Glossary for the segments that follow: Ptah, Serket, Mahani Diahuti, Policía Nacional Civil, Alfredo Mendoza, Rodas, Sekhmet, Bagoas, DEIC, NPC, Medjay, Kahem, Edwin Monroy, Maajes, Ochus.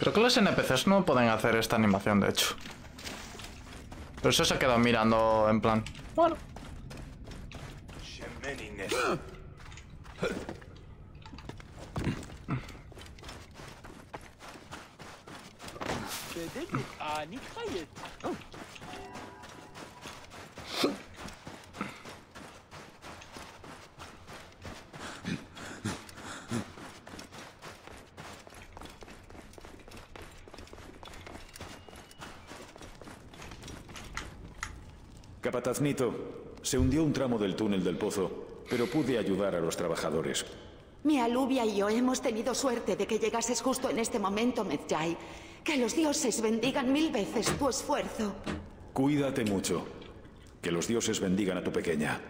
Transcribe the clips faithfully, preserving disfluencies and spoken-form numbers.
Creo que los N P Cs no pueden hacer esta animación, de hecho. Pero eso se ha quedado mirando en plan... Bueno. Capataznito, se hundió un tramo del túnel del pozo, pero pude ayudar a los trabajadores. Mi alubia y yo hemos tenido suerte de que llegases justo en este momento, Medjay. Que los dioses bendigan mil veces tu esfuerzo. Cuídate mucho. Que los dioses bendigan a tu pequeña.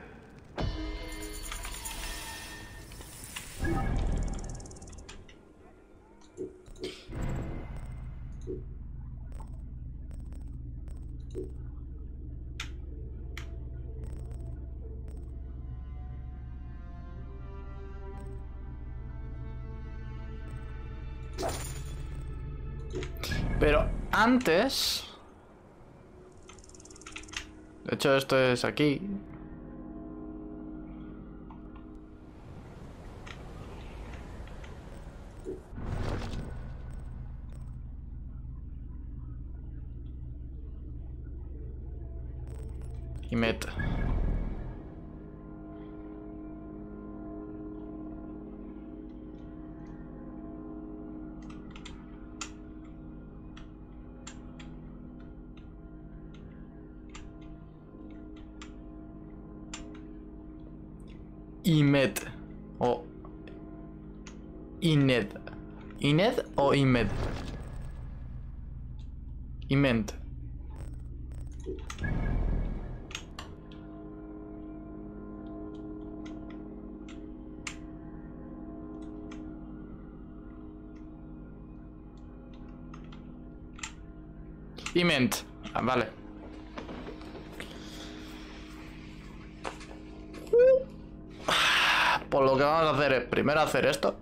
Pero antes... De hecho, esto es aquí. Y meta. Imed o Ined. Ined o Imed. Imed. Imed. Ah, vale. Pues lo que vamos a hacer es primero hacer esto.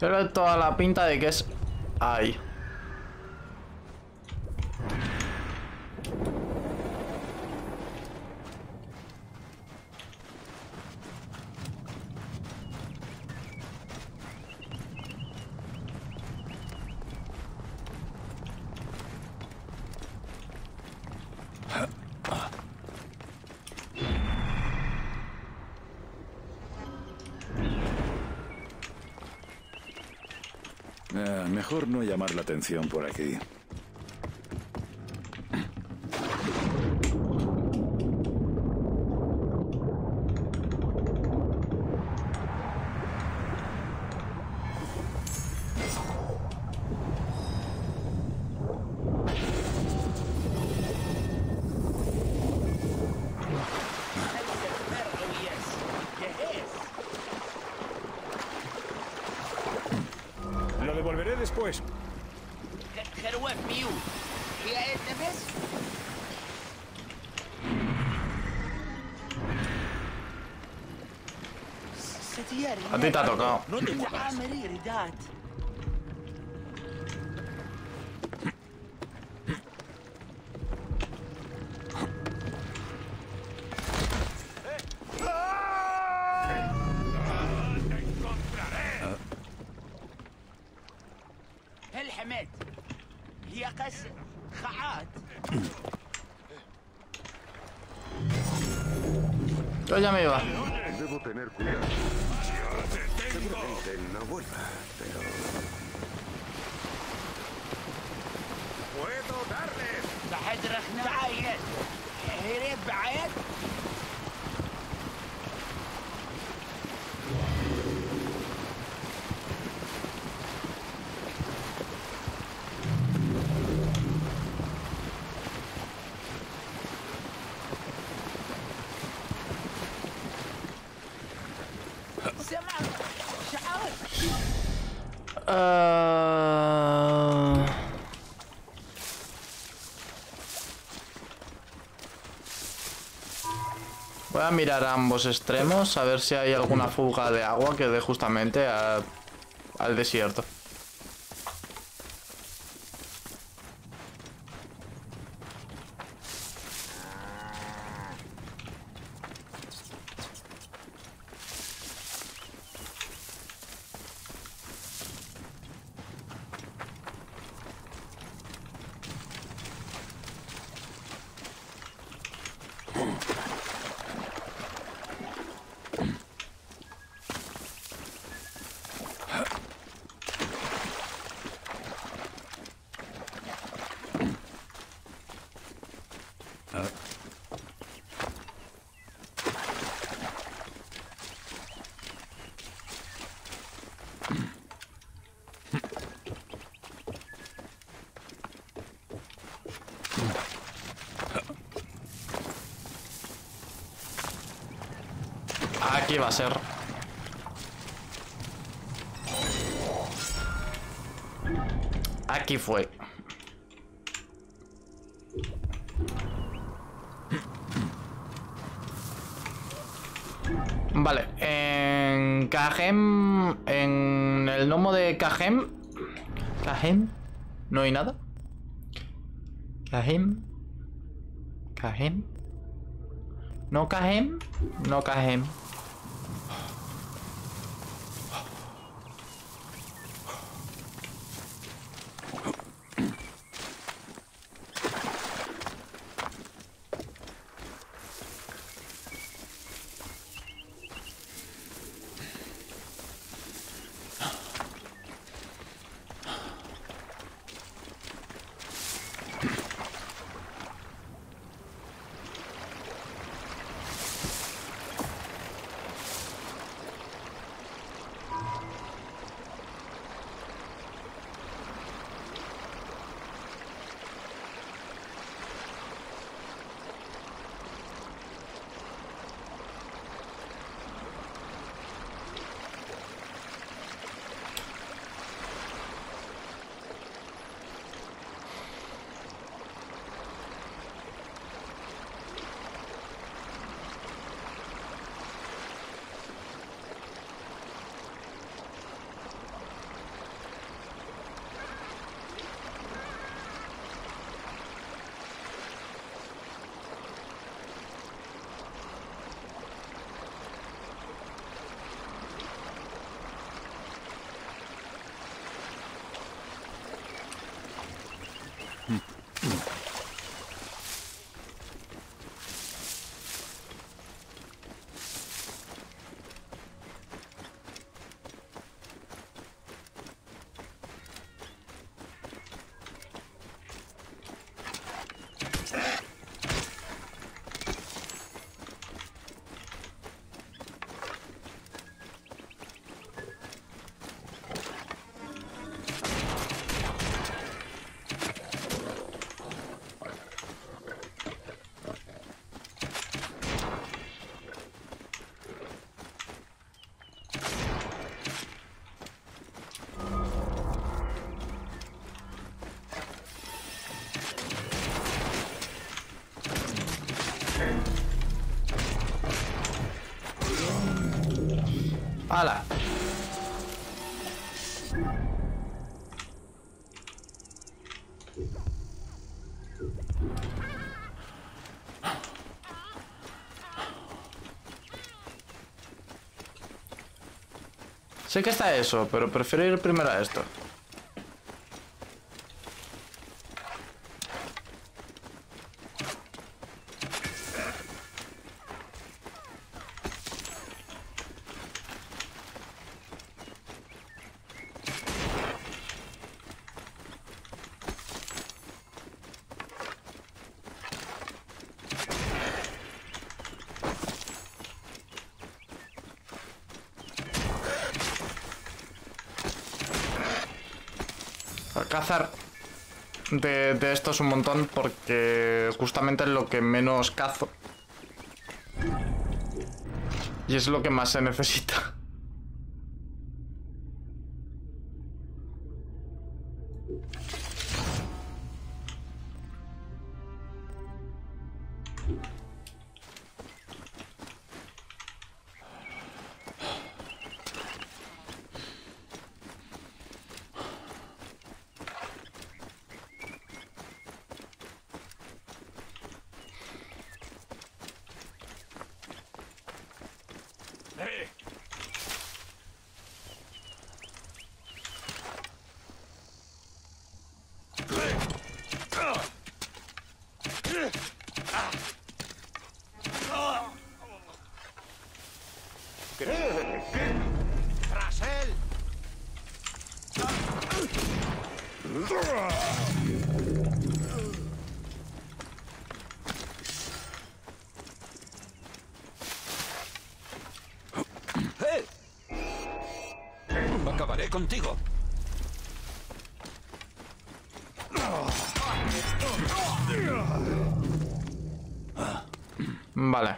Pero toda la pinta de que es ahí. Eh, mejor no llamar la atención por aquí. Después. A ti te ha tocado. Yo ya me iba. Debo tener cuidado. Seguramente no vuelva, pero... ¡Puedo darle! Uh... Voy a mirar a ambos extremos, a ver si hay alguna fuga de agua que dé justamente a, al desierto. Aquí va a ser. Aquí fue. Vale, en Kahem, en el gnomo de Kahem, Kahem, no hay nada. Kahem, Kahem, no Kahem, no Kahem. ¡Hala! Sé que está eso, pero prefiero ir primero a esto. Cazar de, de estos un montón porque justamente es lo que menos cazo y es lo que más se necesita. mataré. Contigo. Vale.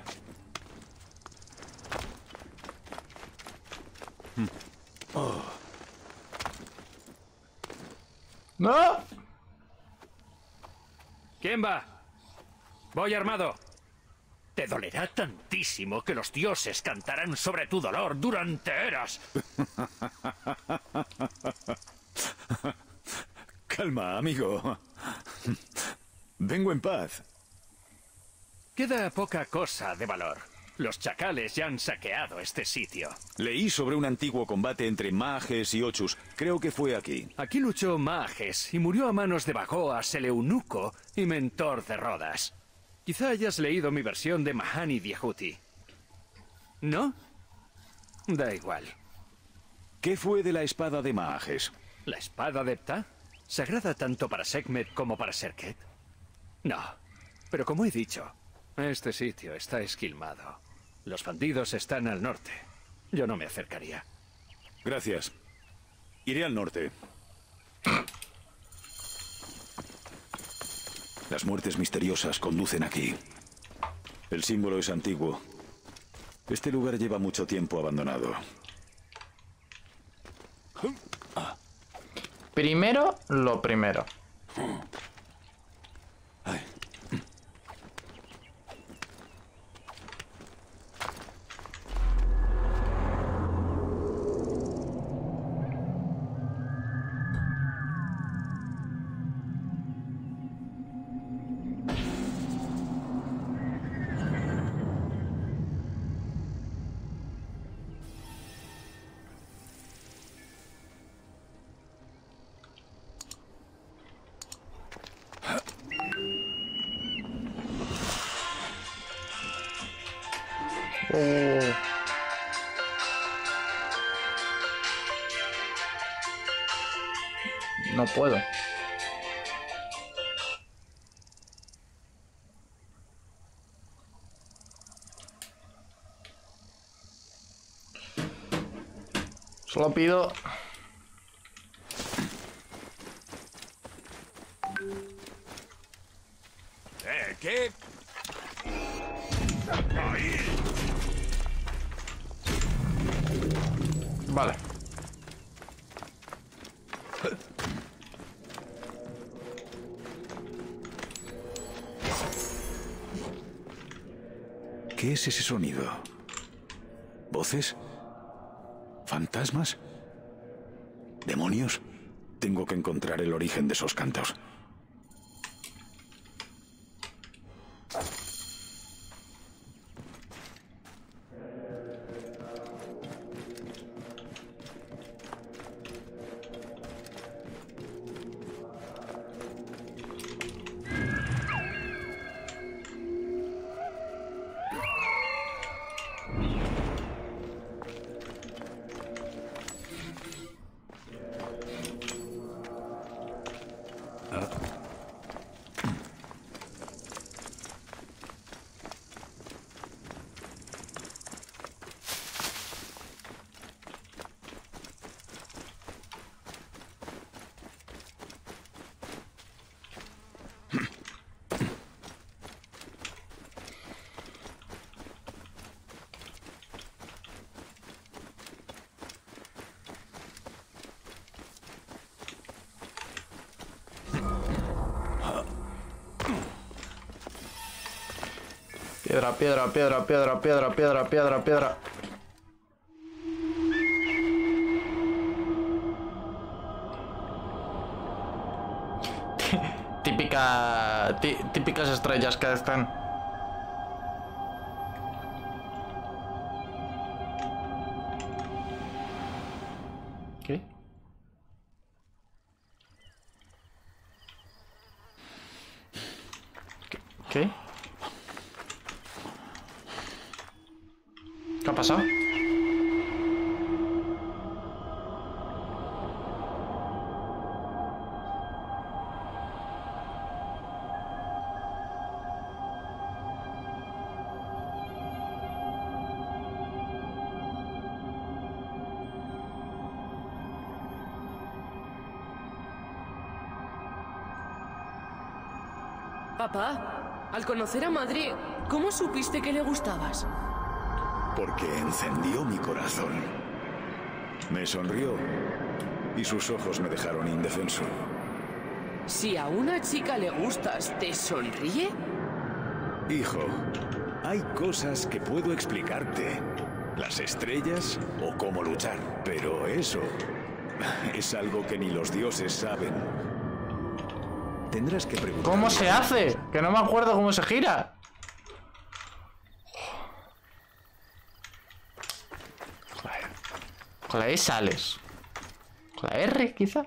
¿No? ¿Quién va? Voy armado. Te dolerá tantísimo que los dioses cantarán sobre tu dolor durante eras. Calma, amigo. Vengo en paz. Queda poca cosa de valor. Los chacales ya han saqueado este sitio. Leí sobre un antiguo combate entre Maajes y Ochus. Creo que fue aquí. Aquí luchó Maajes y murió a manos de Bagoas, el eunuco y mentor de Rodas. Quizá hayas leído mi versión de Mahani Diahuti. ¿No? Da igual. ¿Qué fue de la espada de Maajes? ¿La espada de Ptah? ¿Sagrada tanto para Sekhmet como para Serket? No. Pero como he dicho, este sitio está esquilmado. Los bandidos están al norte. Yo no me acercaría. Gracias. Iré al norte. Las muertes misteriosas conducen aquí. El símbolo es antiguo. Este lugar lleva mucho tiempo abandonado. Primero lo primero. No puedo. Solo pido... Eh, ¿qué? Ahí. Vale. ¿Qué es ese sonido? ¿Voces? ¿Fantasmas? ¿Demonios? Tengo que encontrar el origen de esos cantos. Piedra, piedra, piedra, piedra, piedra, piedra, piedra, piedra. Típica, tí, típicas estrellas que están. Ok. ¿Qué? ¿Qué ha pasado? Papá, al conocer a Madrid, ¿cómo supiste que le gustabas? Porque encendió mi corazón. Me sonrió y sus ojos me dejaron indefenso. Si a una chica le gustas, ¿te sonríe? Hijo, hay cosas que puedo explicarte. Las estrellas o cómo luchar. Pero eso es algo que ni los dioses saben. Tendrás que preguntar. ¿Cómo se hace? Que no me acuerdo cómo se gira. Con la E sales. Con la R, quizá.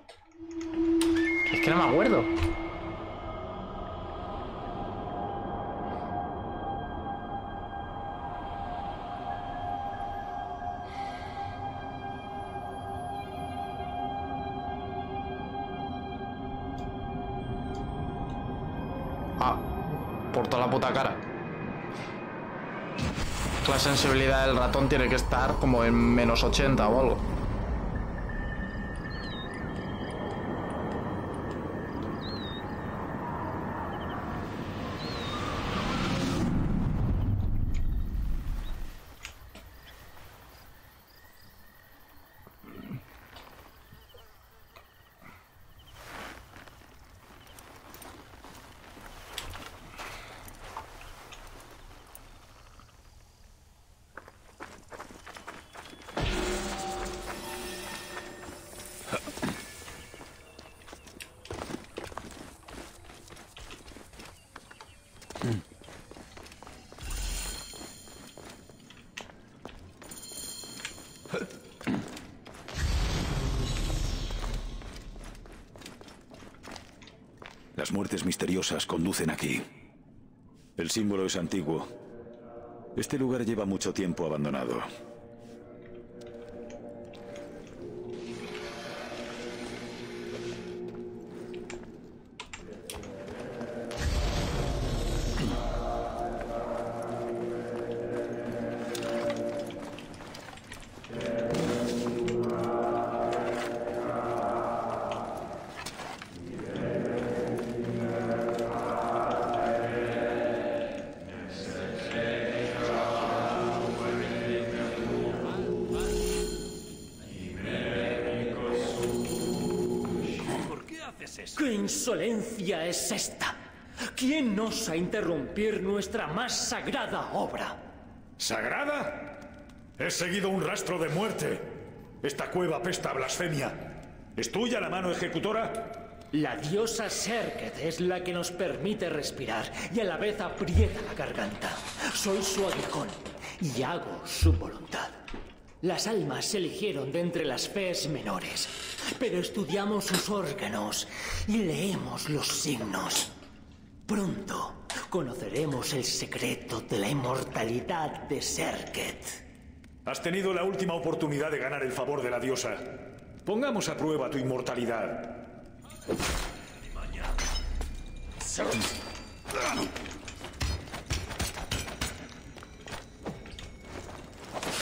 Es que no me acuerdo. Ah, por toda la puta cara. La sensibilidad del ratón tiene que estar como en menos ochenta o algo. Las muertes misteriosas conducen aquí. El símbolo es antiguo. Este lugar lleva mucho tiempo abandonado. ¿Qué insolencia es esta? ¿Quién osa interrumpir nuestra más sagrada obra? ¿Sagrada? He seguido un rastro de muerte. Esta cueva apesta a blasfemia. ¿Es tuya la mano ejecutora? La diosa Serket es la que nos permite respirar y a la vez aprieta la garganta. Soy su aguijón y hago su voluntad. Las almas se eligieron de entre las fees menores, pero estudiamos sus órganos y leemos los signos. Pronto conoceremos el secreto de la inmortalidad de Serket. Has tenido la última oportunidad de ganar el favor de la diosa. Pongamos a prueba tu inmortalidad.